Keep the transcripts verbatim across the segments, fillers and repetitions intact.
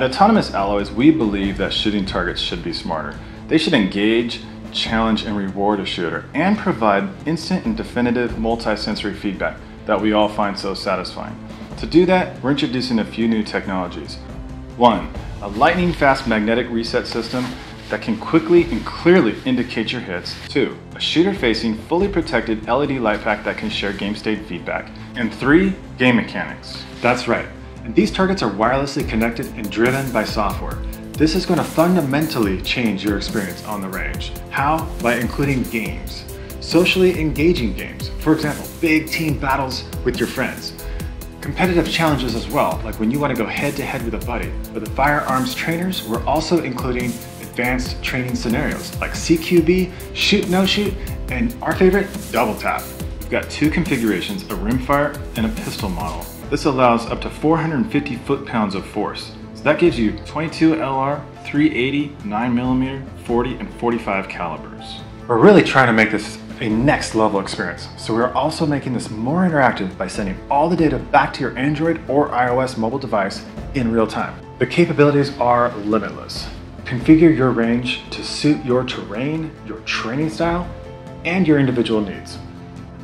At Autonomous Alloys, we believe that shooting targets should be smarter. They should engage, challenge, and reward a shooter, and provide instant and definitive multi-sensory feedback that we all find so satisfying. To do that, we're introducing a few new technologies. One, a lightning-fast magnetic reset system that can quickly and clearly indicate your hits. Two, a shooter-facing, fully protected L E D light pack that can share game state feedback. And three, game mechanics. That's right. And these targets are wirelessly connected and driven by software. This is going to fundamentally change your experience on the range. How? By including games. Socially engaging games. For example, big team battles with your friends. Competitive challenges as well, like when you want to go head-to-head with a buddy. For the firearms trainers, we're also including advanced training scenarios like C Q B, shoot no shoot, and our favorite, double tap. We've got two configurations, a rimfire and a pistol model. This allows up to four hundred fifty foot-pounds of force. So that gives you twenty-two L R, three eighty, nine millimeter, forty, and forty-five calibers. We're really trying to make this a next level experience. So we're also making this more interactive by sending all the data back to your Android or iOS mobile device in real time. The capabilities are limitless. Configure your range to suit your terrain, your training style, and your individual needs.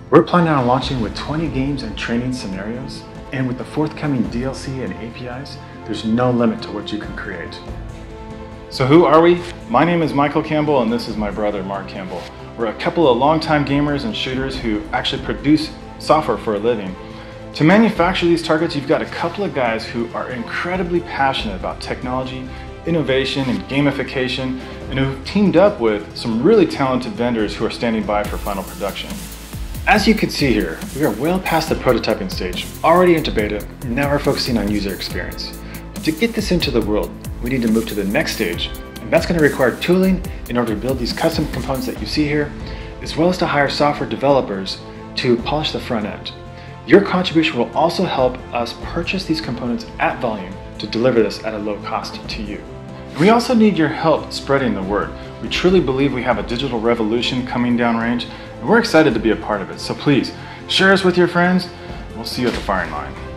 We're planning on launching with twenty games and training scenarios, and with the forthcoming D L C and A P Is, there's no limit to what you can create. So who are we? My name is Michael Campbell, and this is my brother, Mark Campbell. We're a couple of longtime gamers and shooters who actually produce software for a living. To manufacture these targets, you've got a couple of guys who are incredibly passionate about technology, innovation, and gamification, and who've teamed up with some really talented vendors who are standing by for final production. As you can see here, we are well past the prototyping stage, already into beta, and now we're focusing on user experience. But to get this into the world, we need to move to the next stage, and that's going to require tooling in order to build these custom components that you see here, as well as to hire software developers to polish the front end. Your contribution will also help us purchase these components at volume to deliver this at a low cost to you. We also need your help spreading the word. We truly believe we have a digital revolution coming downrange, and we're excited to be a part of it. So please, share us with your friends. We'll see you at the firing line.